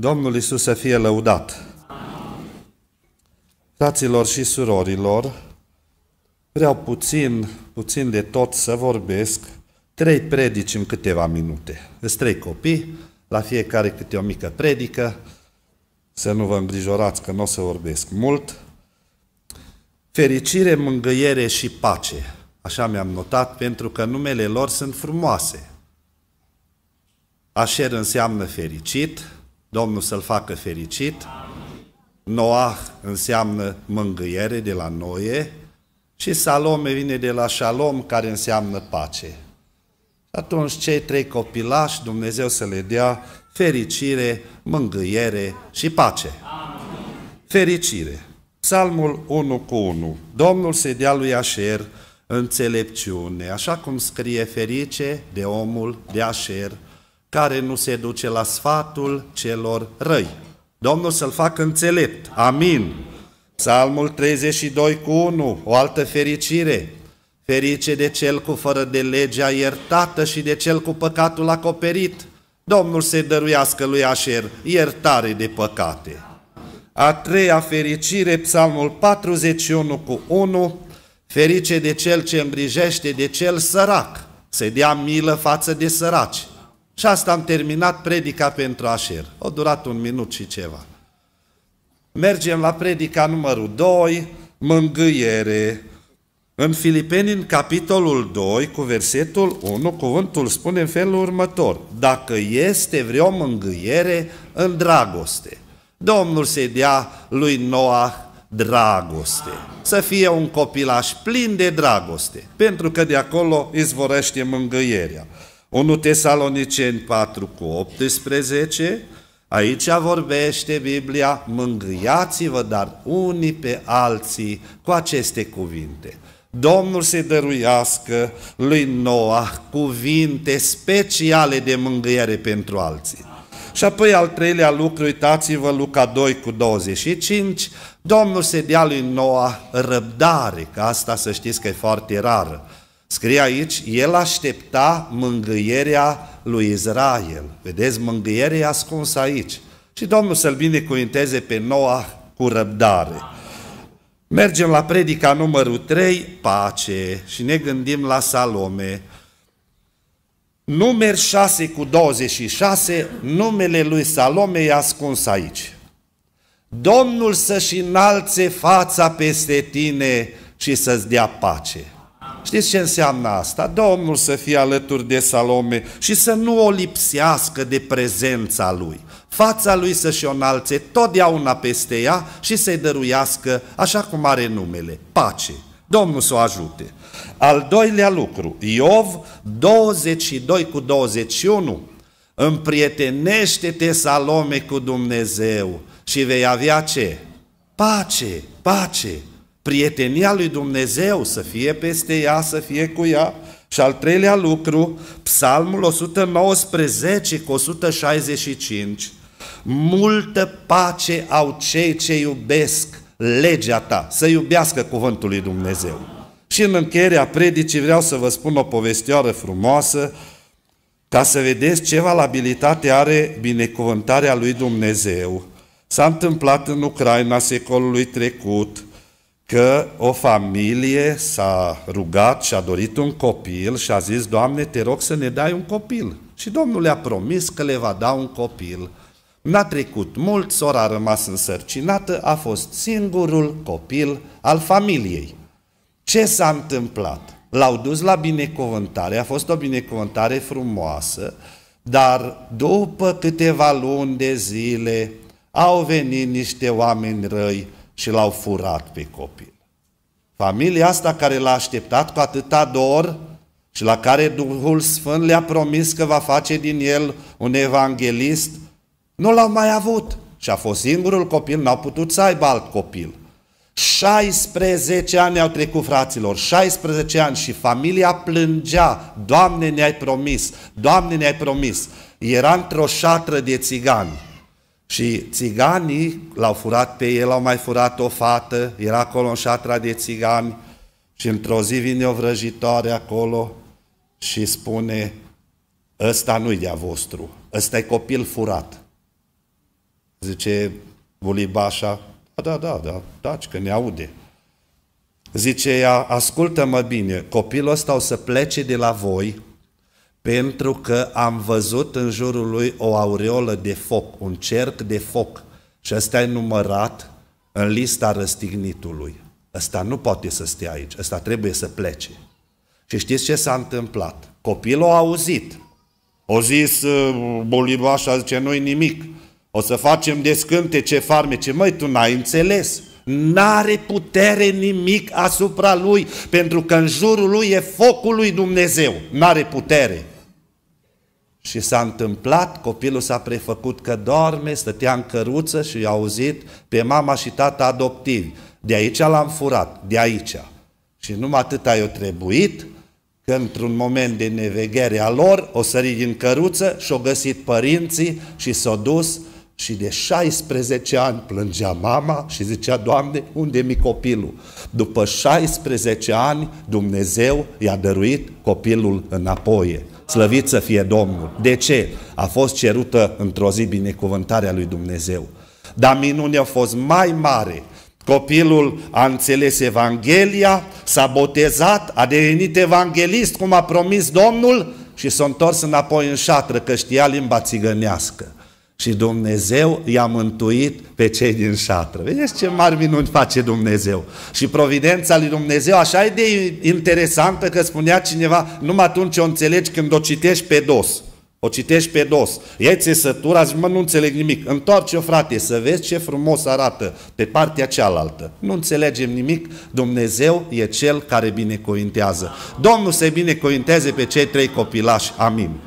Domnul Iisus să fie lăudat! Fraților și surorilor, vreau puțin de tot să vorbesc, 3 predici în câteva minute. Sunt 3 copii, la fiecare câte o mică predică, să nu vă îngrijorați că nu o să vorbesc mult. Fericire, mângâiere și pace, așa mi-am notat, pentru că numele lor sunt frumoase. Așer înseamnă fericit, Domnul să-l facă fericit. Noah înseamnă mângâiere, de la Noe, și Salome vine de la Shalom, care înseamnă pace. Atunci cei 3 copilași, Dumnezeu să le dea fericire, mângâiere și pace. Amin. Fericire. Psalmul 1:1. Domnul să-i dea lui Așer înțelepciune, așa cum scrie: ferice de omul de Așer, care nu se duce la sfatul celor răi. Domnul să-l facă înțelept. Amin. Psalmul 32:1, o altă fericire. Ferice de cel cu fără de legea iertată și de cel cu păcatul acoperit. Domnul să-i dăruiască lui Așer iertare de păcate. A 3-a fericire, Psalmul 41:1, ferice de cel ce îngrijește de cel sărac, să-i dea milă față de săraci. Și asta am terminat predica pentru Așer. O durat 1 minut și ceva. Mergem la predica numărul 2, mângâiere. În Filipeni, în capitolul 2, cu versetul 1, cuvântul spune în felul următor: dacă este vreo mângâiere în dragoste. Domnul să-i dea lui Noah dragoste. Să fie un copilaș plin de dragoste, pentru că de acolo izvorăște mângâierea. 1 Tesaloniceni 4:18, aici vorbește Biblia: mângâiați-vă dar unii pe alții cu aceste cuvinte. Domnul să-i dăruiască lui Noah cuvinte speciale de mângâiere pentru alții. Și apoi al 3-lea lucru, uitați-vă, Luca 2:25, Domnul să-i dea lui Noah răbdare, că asta să știți că e foarte rară. Scrie aici: el aștepta mângâierea lui Israel. Vedeți, mângâierea e ascunsă aici. Și Domnul să-l binecuvinteze pe Noah cu răbdare. Mergem la predica numărul 3, pace, și ne gândim la Salome. Numeri 6:26, numele lui Salome e ascuns aici. Domnul să-și înalțe fața peste tine și să-ți dea pace. Știți ce înseamnă asta? Domnul să fie alături de Salome și să nu o lipsească de prezența lui. Fața lui să-și o înalțe totdeauna peste ea și să-i dăruiască, așa cum are numele, pace. Domnul să o ajute. Al 2-lea lucru, Iov 22:21, împrietenește-te, Salome, cu Dumnezeu și vei avea ce? Pace, pace. Prietenia lui Dumnezeu să fie peste ea, să fie cu ea. Și al 3-lea lucru, Psalmul 119:165, multă pace au cei ce iubesc legea ta, să iubească cuvântul lui Dumnezeu. Și în încheierea predicii vreau să vă spun o povestioară frumoasă, ca să vedeți ce valabilitate are binecuvântarea lui Dumnezeu. S-a întâmplat în Ucraina secolului trecut, că o familie s-a rugat și a dorit un copil și a zis: Doamne, te rog să ne dai un copil. Și Domnul le-a promis că le va da un copil. N-a trecut mult, sora a rămas însărcinată, a fost singurul copil al familiei. Ce s-a întâmplat? L-au dus la binecuvântare, a fost o binecuvântare frumoasă, dar după câteva luni de zile au venit niște oameni răi și l-au furat pe copil. Familia asta care l-a așteptat cu atâta dor și la care Duhul Sfânt le-a promis că va face din el un evanghelist, nu l-au mai avut. Și a fost singurul copil, n-au putut să aibă alt copil. 16 ani au trecut, fraților, 16 ani, și familia plângea: Doamne, ne-ai promis, Doamne, ne-ai promis. Era într-o șatră de țigani. Și țiganii l-au furat pe el, au mai furat o fată, era acolo în șatra de țigani, și într-o zi vine o vrăjitoare acolo și spune: ăsta nu-i de-a vostru, ăsta e copil furat. Zice Bulibașa, da, că ne aude. Zice ea, ascultă-mă bine, copilul ăsta o să plece de la voi pentru că am văzut în jurul lui o aureolă de foc, un cerc de foc și ăsta e numărat în lista răstignitului. Ăsta nu poate să stea aici, ăsta trebuie să plece. Și știți ce s-a întâmplat? Copilul a auzit. O zis Bolibașa, zice, nu-i nimic. O să facem descântece, farmece. Măi, tu n-ai înțeles. N-are putere nimic asupra lui, pentru că în jurul lui e focul lui Dumnezeu. N-are putere. Și s-a întâmplat, copilul s-a prefăcut că doarme, stătea în căruță și i-a auzit pe mama și tata adoptivi. De aici l-am furat, de aici. Și numai atât i-a trebuit, că într-un moment de neveghere a lor, o sărit din căruță și-o găsit părinții și s-o dus și de 16 ani plângea mama și zicea, Doamne, unde mi copilul? După 16 ani, Dumnezeu i-a dăruit copilul înapoi. Slăvit să fie Domnul! De ce? A fost cerută într-o zi binecuvântarea lui Dumnezeu. Dar minunea a fost mai mare. Copilul a înțeles Evanghelia, s-a botezat, a devenit evanghelist, cum a promis Domnul, și s-a întors înapoi în șatră, că știa limba țigănească. Și Dumnezeu i-a mântuit pe cei din șatră. Vedeți ce mari minuni face Dumnezeu. Și providența lui Dumnezeu așa e de interesantă, că spunea cineva, numai atunci o înțelegi când o citești pe dos. O citești pe dos. Ei ți-e sătura, zici, mă, nu înțeleg nimic. Întoarce-o, frate, să vezi ce frumos arată pe partea cealaltă. Nu înțelegem nimic. Dumnezeu e Cel care binecuvintează. Domnul să-i binecuvinteze pe cei trei copilași. Amin.